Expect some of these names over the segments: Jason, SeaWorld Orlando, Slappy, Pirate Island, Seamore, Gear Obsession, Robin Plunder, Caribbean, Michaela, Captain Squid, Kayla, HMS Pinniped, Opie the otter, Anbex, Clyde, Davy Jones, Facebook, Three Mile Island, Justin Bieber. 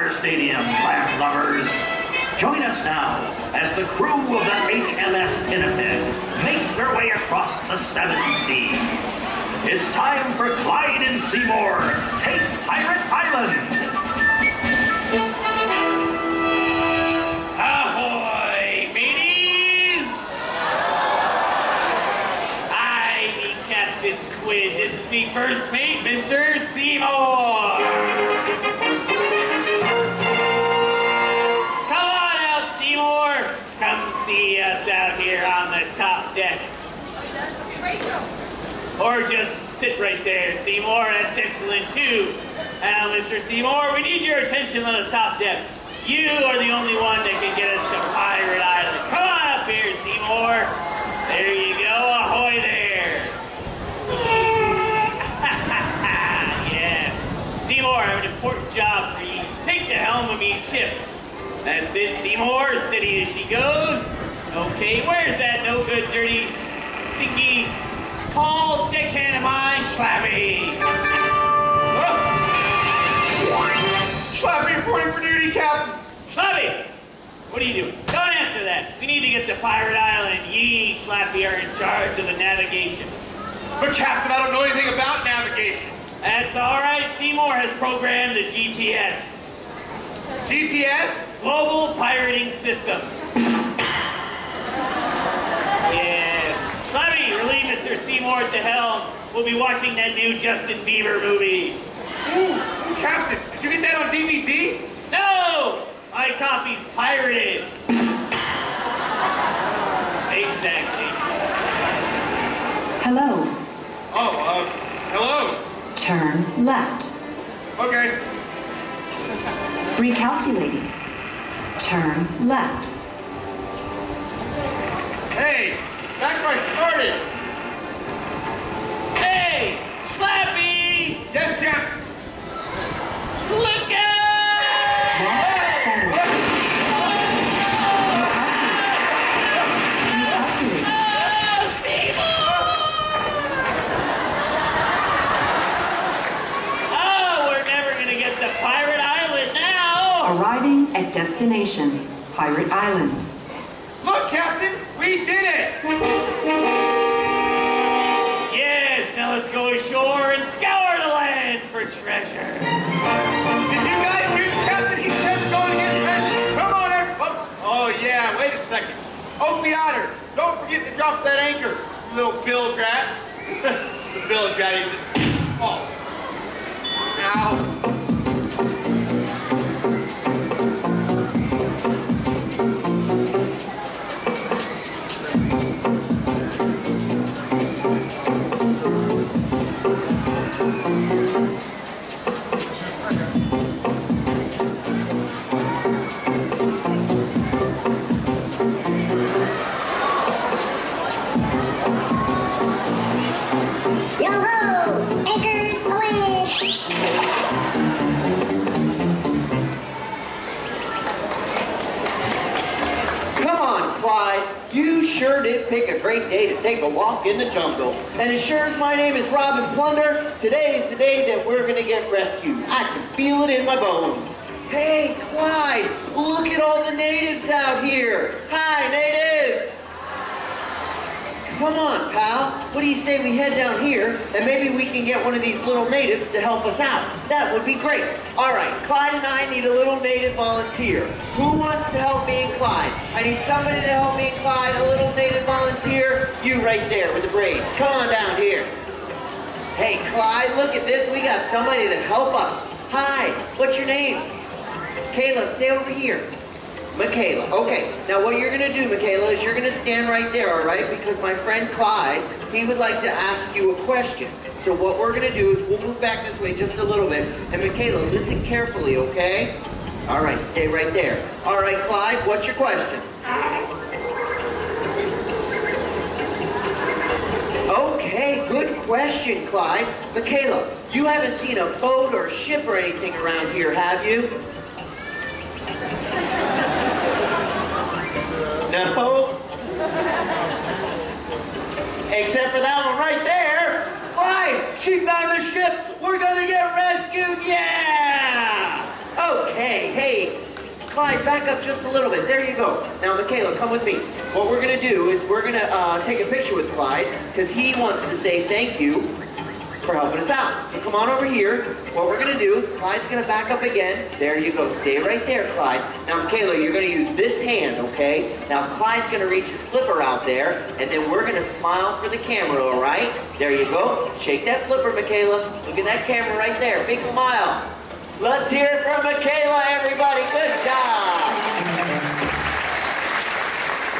Otter Stadium, clam lovers. Join us now as the crew of the HMS Pinniped makes their way across the seven seas. It's time for Clyde and Seamore. Take Pirate Island. Ahoy, mateys! I be Captain Squid. This is me first mate, Mr. Seamore. Come on out, Seamore. Come see us out here on the top deck. Or just sit right there, Seamore. That's excellent, too. Now, Mr. Seamore, we need your attention on the top deck. You are the only one that can get us to Pirate Island. Come on up here, Seamore. There you go. Ahoy there. Yes. Seamore, I have an important job for you. Take the helm of each ship. That's it, Seamore. Steady as she goes. Okay, where's that no good, dirty, stinky, old deckhand of mine, Slappy. Slappy, reporting for duty, Captain. Slappy, what are you doing? Don't answer that. We need to get to Pirate Island. Ye, Slappy, are in charge of the navigation. But, Captain, I don't know anything about navigation. That's all right. Seamore has programmed the GPS. GPS? Global Pirating System. Mr. Seamore at the helm. We'll be watching that new Justin Bieber movie. Ooh, Captain, did you get that on DVD? No! My copy's pirated. Exactly. Hello. Oh, hello. Turn left. Okay. Recalculating. Turn left. Hey, back where I started. Hey, Slappy! Yes, Captain! Look out! Left, center. Oh, Seamore! Oh, we're never going to get to Pirate Island now! Arriving at destination, Pirate Island. Look, Captain! We did it! Let's go ashore and scour the land for treasure. Did you guys hear the captain? He said we're going to get treasure. Come on, everybody. Oh, yeah, wait a second. Opie the otter, don't forget to drop that anchor, you little bilge rat. The bilge rat is just... Oh. Ow. Sure did pick a great day to take a walk in the jungle. And as sure as my name is Robin Plunder, today is the day that we're gonna get rescued. I can feel it in my bones. Hey, Clyde, look at all the natives out here. Hi, natives. Come on, pal. What do you say we head down here and maybe we can get one of these little natives to help us out? That would be great. All right, Clyde and I need a little native volunteer. Who wants to help me and Clyde? I need somebody to help me and Clyde, a little native volunteer. You right there with the braids. Come on down here. Hey, Clyde, look at this. We got somebody to help us. Hi, what's your name? Kayla, stay over here. Michaela, okay. Now what you're gonna do, Michaela, is you're gonna stand right there, all right? Because my friend Clyde, he would like to ask you a question. So what we're gonna do is we'll move back this way just a little bit. And Michaela, listen carefully, okay? All right, stay right there. All right, Clyde, what's your question? Okay, good question, Clyde. Michaela, you haven't seen a boat or a ship or anything around here, have you? No. Except for that one right there. Clyde, she found the ship. We're gonna get rescued, yeah! Okay. Hey. Clyde, back up just a little bit. There you go. Now, Michaela, come with me. What we're going to do is we're going to take a picture with Clyde because he wants to say thank you for helping us out. So come on over here. What we're going to do, Clyde's going to back up again. There you go. Stay right there, Clyde. Now, Michaela, you're going to use this hand, okay? Now, Clyde's going to reach his flipper out there, and then we're going to smile for the camera, all right? There you go. Shake that flipper, Michaela. Look at that camera right there. Big smile. Let's hear it from Michaela, everybody. Good job.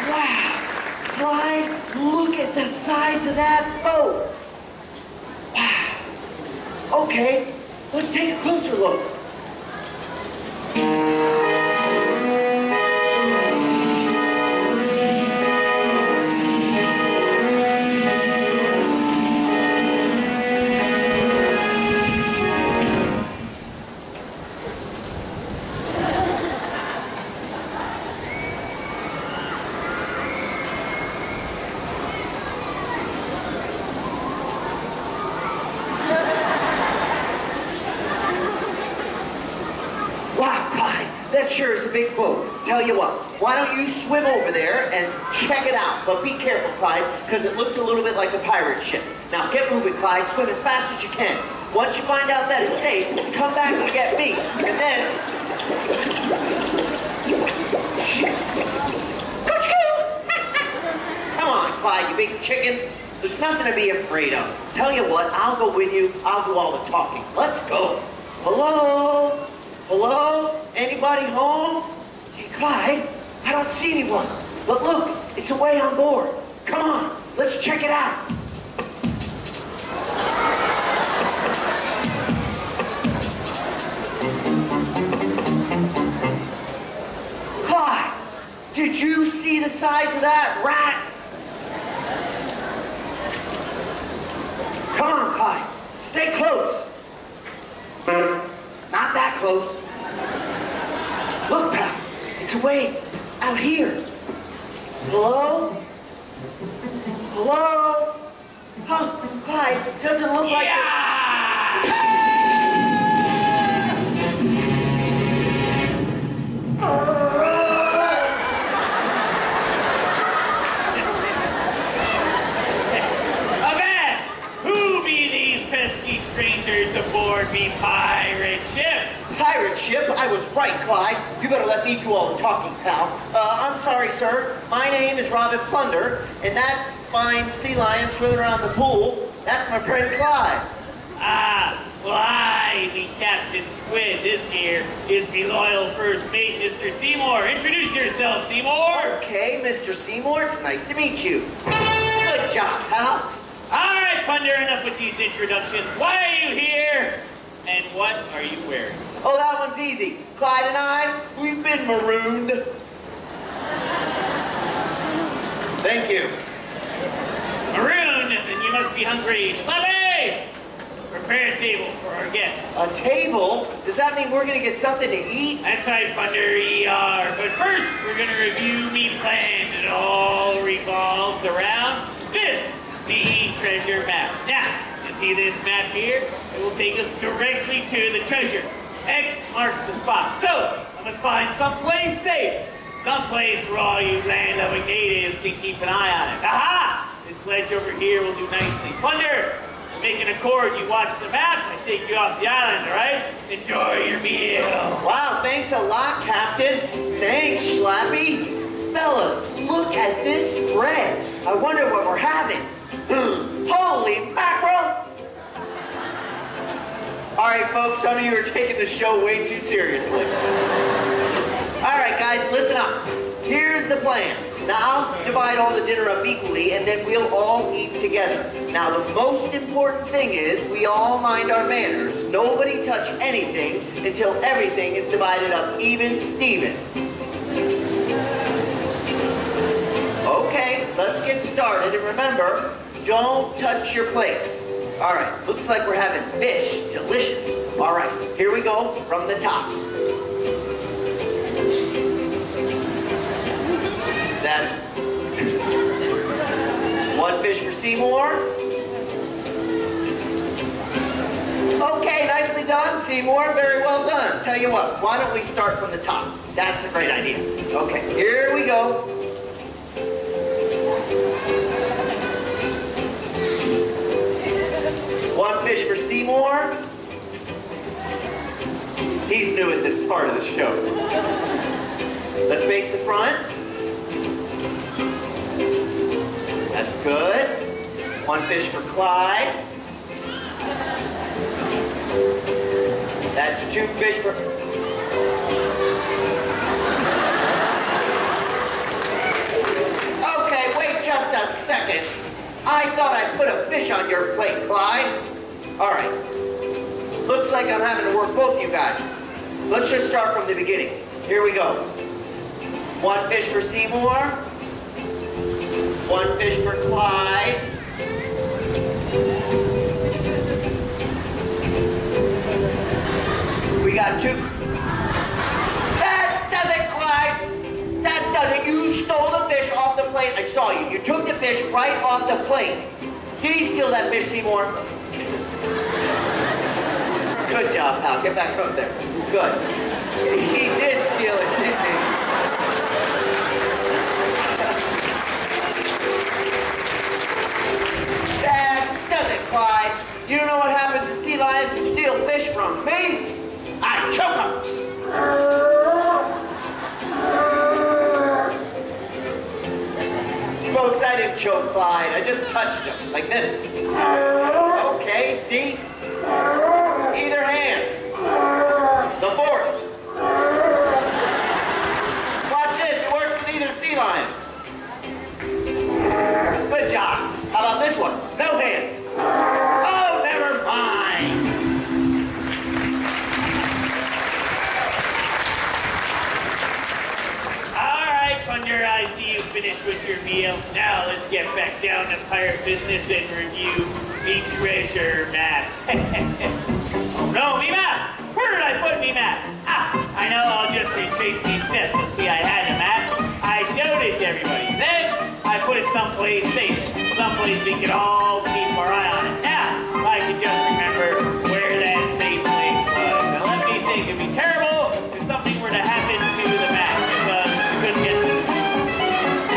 Wow. Clyde, look at the size of that boat. Wow. Okay, let's take a closer look. Tell you what, why don't you swim over there and check it out? But be careful, Clyde, because it looks a little bit like a pirate ship. Now get moving, Clyde. Swim as fast as you can. Once you find out that it's safe, come back and get me. And then... Coach Kayla! Come on, Clyde, you big chicken. There's nothing to be afraid of. Tell you what, I'll go with you. I'll do all the talking. Let's go. Hello? Hello? Anybody home? Clyde, I don't see anyone. But look, it's away on board. Come on, let's check it out. Clyde, did you see the size of that rat? Come on, Clyde, stay close. Not that close. Look, Pat. It's way out here. Hello? Hello? Huh, Clyde, it doesn't look like it. Avast! Who be these pesky strangers aboard me pirate ship? Pirate ship? I was right, Clyde. You better let me do all the talking, pal. I'm sorry, sir. My name is Robin Plunder, and that fine sea lion swimming around the pool, that's my friend Clyde. Ah, Clyde, the Captain Squid. This here is the loyal first mate, Mr. Seamore. Introduce yourself, Seamore. Okay, Mr. Seamore, it's nice to meet you. Good job, pal. All right, Plunder, enough with these introductions. Why are you here, and what are you wearing? Oh, that one's easy. Clyde and I, we've been marooned. Thank you. Marooned, and you must be hungry. Slappy! Prepare a table for our guests. A table? Does that mean we're going to get something to eat? That's right, Thunder ER. But first, we're going to review meat plan. It all revolves around this, the treasure map. Now, you see this map here? It will take us directly to the treasure. X marks the spot. So, I must find someplace safe. Someplace where all you land-loving natives can keep an eye on it. Aha! This ledge over here will do nicely. Plunder, make an accord. You watch the map, I take you off the island, all right? Enjoy your meal. Wow, thanks a lot, Captain. Thanks, Slappy. Fellas, look at this spread. I wonder what we're having. Holy mackerel! All right, folks, some of you are taking the show way too seriously. All right, guys, listen up. Here's the plan. Now, I'll divide all the dinner up equally, and then we'll all eat together. Now, the most important thing is we all mind our manners. Nobody touch anything until everything is divided up even-steven. Okay, let's get started. And remember, don't touch your plates. All right, looks like we're having fish. Delicious. All right, here we go from the top. That's one fish for Seamore. Okay, nicely done. Seamore. Very well done. Tell you what, why don't we start from the top? That's a great idea. Okay, here we go. One fish for Seamore. He's new at this part of the show. Let's face the front. That's good. One fish for Clyde. That's two fish for... Okay, wait just a second. I thought I put a fish on your plate, Clyde. All right. Looks like I'm having to work both you guys. Let's just start from the beginning. Here we go. One fish for Seamore. One fish for Clyde. We got two. That doesn't, Clyde. That doesn't. You stole the fish off the plate. I saw you. You took the fish right off the plate. Did he steal that fish, Seamore? Good job, pal. Get back up there. Good. He did steal it, didn't he? Clyde, you don't know what happens to sea lions who steal fish from me? I choke them. Folks, I didn't choke Clyde. I just touched him, like this. Okay, see? Either hand. The force. Watch this, it works with either sea lion. Good job. How about this one? No hands. Oh, never mind. All right, Plunder, I see you finished with your meal. Now let's get back down to pirate business and review the treasure map. Oh no, me map! Where did I put me map? Ah, I know, I'll just retrace these steps and see I had a map. I showed it to everybody. Then I put it someplace safe, someplace we could all keep our eye on it. Now, if I could just remember where that safe place was. Now, let me think, it'd be terrible if something were to happen to the map, because we couldn't get to it.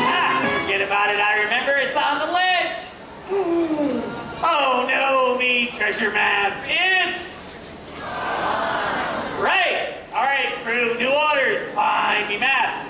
Ah, forget about it, I remember, it's on the ledge. Oh no, me treasure map, it's... Right, all right, crew, new orders, find me map.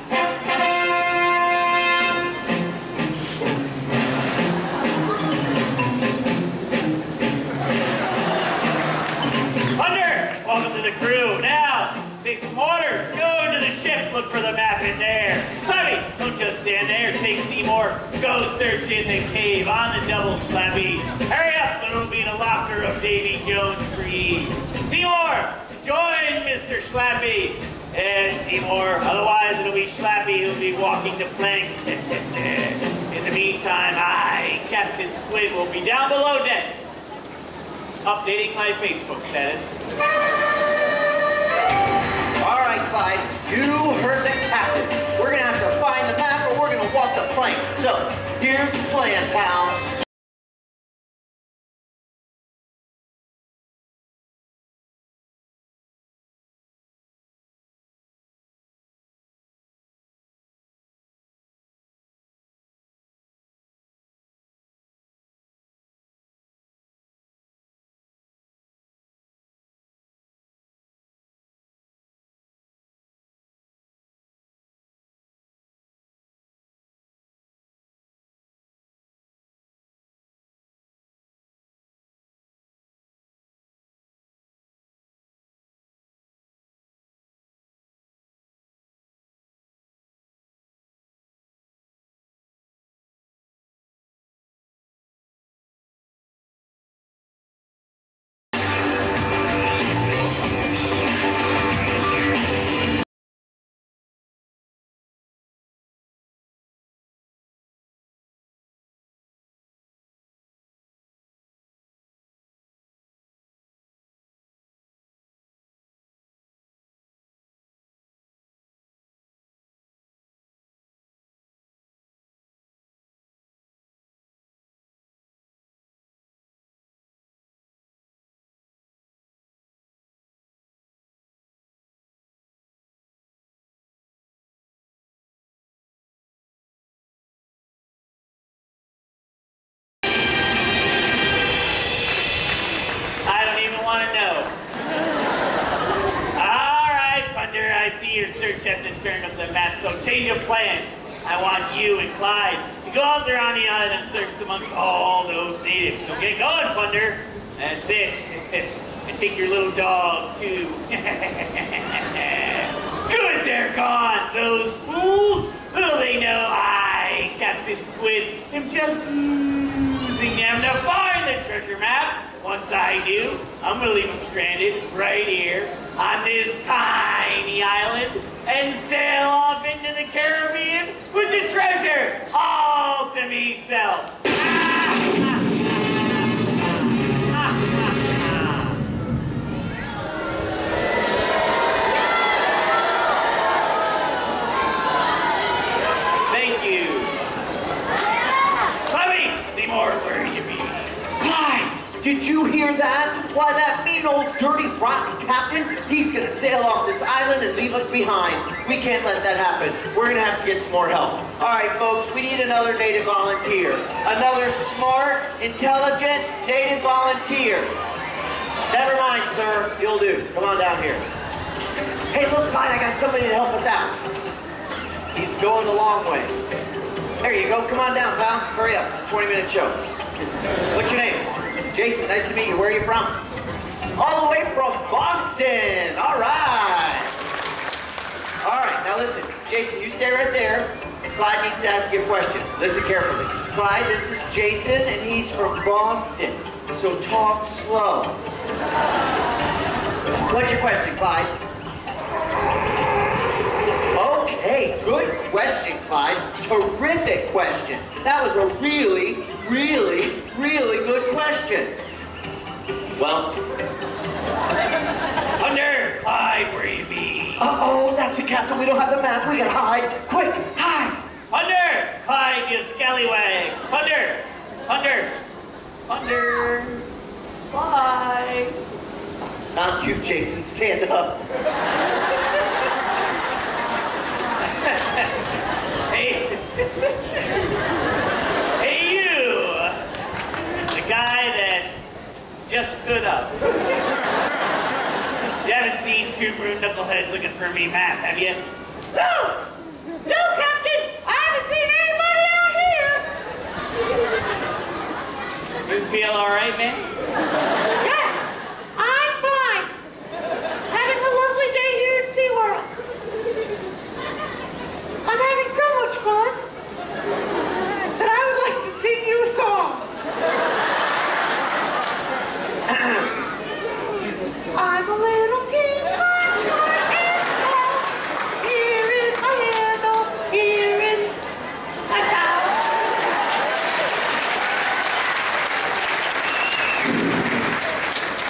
Orders, go into the ship, look for the map in there. Slappy, don't just stand there, take Seamore, go search in the cave on the double, Slappy. Hurry up, it'll be in the locker of Davy Jones for ye. Seamore, join Mr. Slappy. And Seamore, otherwise it'll be Slappy who'll be walking the plank. In the meantime, I, Captain Squid, will be down below decks, updating my Facebook status. All right, Clyde, you heard the captain. We're going to have to find the map or we're going to walk the plank. So, here's the plan, pal. your chest and turn up the map, so change your plans. I want you and Clyde to go out there on the island and search amongst all those natives. So get going, Plunder. That's it. And take your little dog, too. Good, they're gone, those fools. Little they know I, Captain Squid, am just using them to find the treasure map. Once I do, I'm gonna leave them stranded right here on this tiny island and sail off into the Caribbean with the treasure all to myself. Thank you. Chloe, Seamore, where you be? Clyde! Did you hear that? Why, that mean old dirty rotten captain, he's gonna sail off this island and leave us behind. We can't let that happen. We're gonna have to get some more help. All right, folks, we need another native volunteer. Another smart, intelligent native volunteer. Never mind, sir, you'll do. Come on down here. Hey, look, Clyde, I got somebody to help us out. He's going the long way. There you go, come on down, pal. Hurry up, it's a 20-minute show. What's your name? Jason, nice to meet you. Where are you from? All the way from Boston. All right. All right, now listen. Jason, you stay right there. And Clyde needs to ask you a question. Listen carefully. Clyde, this is Jason, and he's from Boston. So talk slow. What's your question, Clyde? Okay, good question, Clyde. Terrific question. That was a really good question. Well, Plunder, hide where you be. Uh-oh, that's a captain. We don't have the map. We gotta hide. Quick, hide. Plunder, hide, you scallywags. Plunder, Plunder, Plunder, bye. Not you, Jason. Stand up. Hey. Guy that just stood up. You haven't seen two rude knuckleheads looking for me map, have you? No! No, Captain! I haven't seen anybody out here! You feel alright, man? Yes! I'm fine! Having a lovely day here at SeaWorld. I'm having so much fun that I would like to sing you a song. I'm a little team, my head. Here is my handle, here is my towel.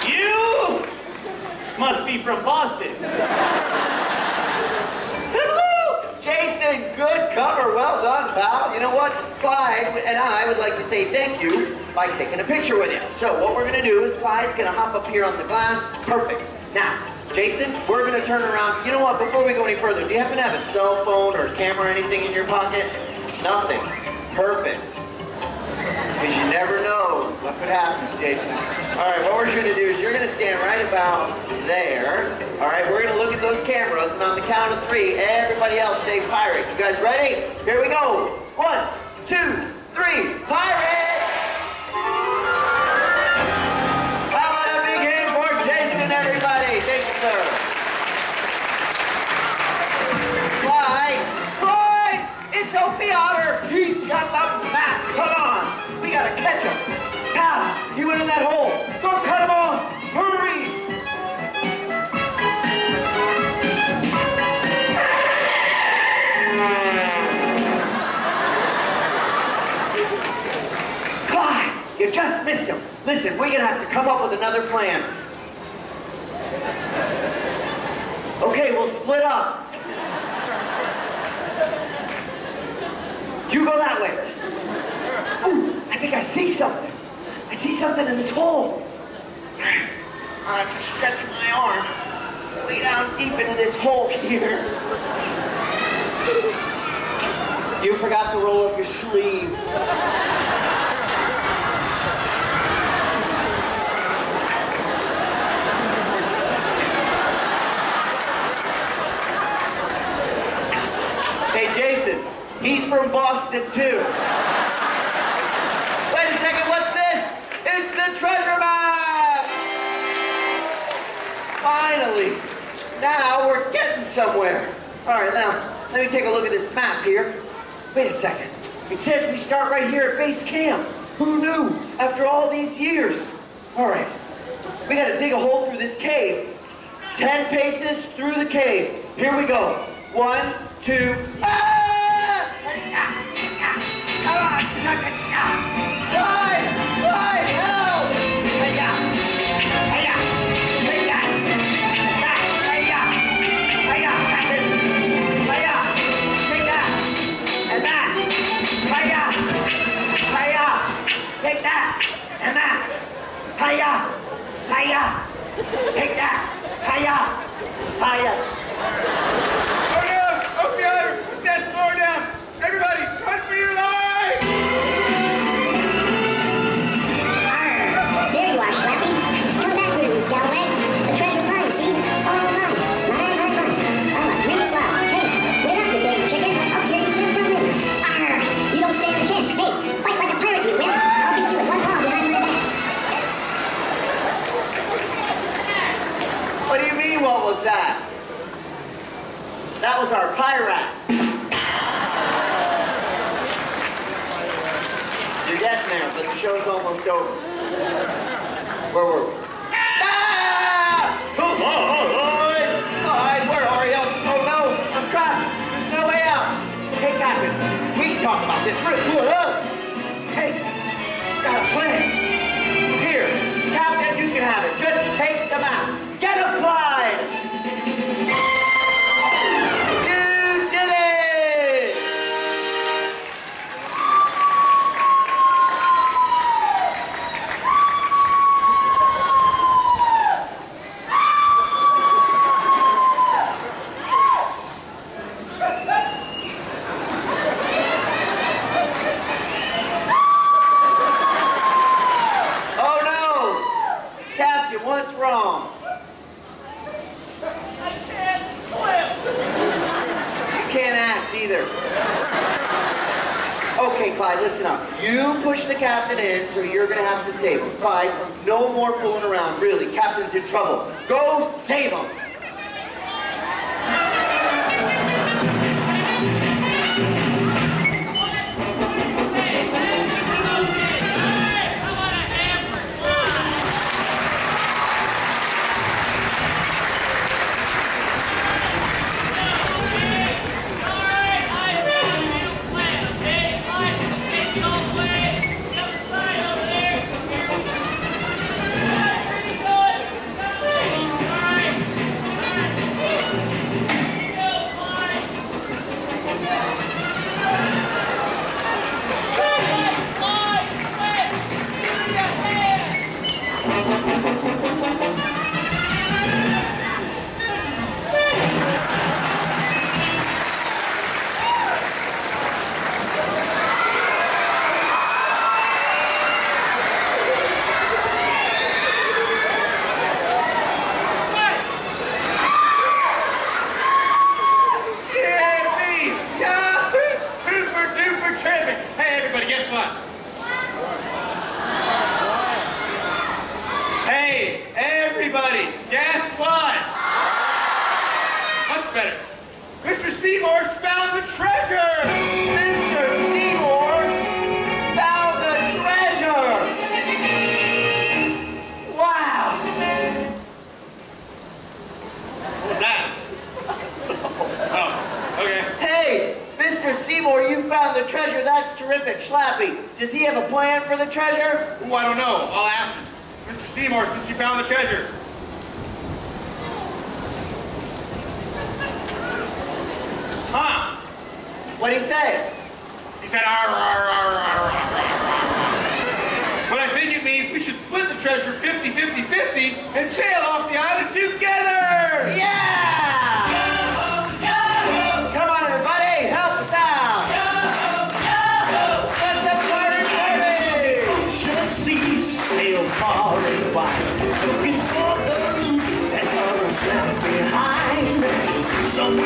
You must be from Boston. Jason, good cover, well done, pal. You know what? Clyde and I would like to say thank you by taking a picture with you. So what we're gonna do is Clyde's gonna hop up here on the glass. Perfect. Now, Jason, we're gonna turn around. You know what, before we go any further, do you happen to have a cell phone or a camera or anything in your pocket? Nothing. Perfect. Because you never know what could happen, Jason. All right, what we're gonna do is you're gonna stand right about there. All right, we're gonna look at those cameras, and on the count of three, everybody else say pirate. You guys ready? Here we go. 1, 2, 3, pirate! It's Opie the otter. He's got the map. Come on. We gotta catch him. Now, he went in that hole. Go cut him off. Hurry. Clyde, you just missed him. Listen, we're gonna have to come up with another plan. Okay, we'll split up. You go that way. Ooh, I think I see something. I see something in this hole. I have to stretch my arm way down deep into this hole here. You forgot to roll up your sleeve. He's from Boston, too. Wait a second, what's this? It's the treasure map! Finally. Now we're getting somewhere. All right, now, let me take a look at this map here. Wait a second. It says we start right here at base camp. Who knew? After all these years. All right. We gotta dig a hole through this cave. 10 paces through the cave. Here we go. 1, 2, ah! Clyde! Help! Take that! And that! Hiya! Hiya! Take that! Hiya! Hiya! Slow down! Opie the otter! Put that slow down! Everybody, run for your life! Arrgh! There you are, Slappy. Come back here, you scallywag. The treasure's mine, see? All mine. Mine. I'm a pretty slob. Hey, wait up, you big chicken. I'll tear you limb from limb. Arrgh! You don't stand a chance. Hey, fight like a pirate, you limb. I'll beat you with one paw behind my back. What do you mean, what was that? That was our pirate. You're yes, ma'am, but the show's almost over. Where were we? Ah! Come on! Clyde, where are you? Oh no, I'm trapped. There's no way out. Hey, Captain, we can talk about this real cool. Hey, got a plan. Here, Captain, you can have it. Just take the map. Get him, Clyde! You did it! Oh no! Captain, what's wrong? Either. Okay, Clyde, listen up. You push the captain in, so you're gonna have to save him. Clyde, no more fooling around, really. Captain's in trouble. Go save him!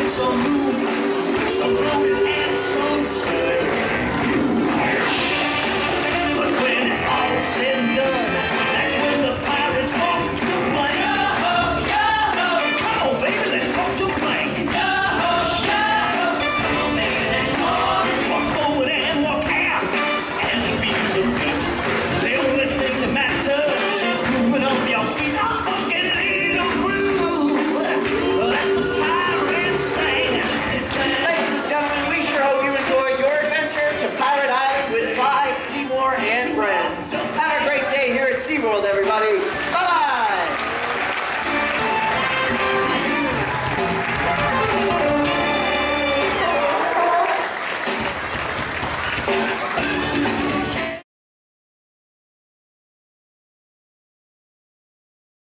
So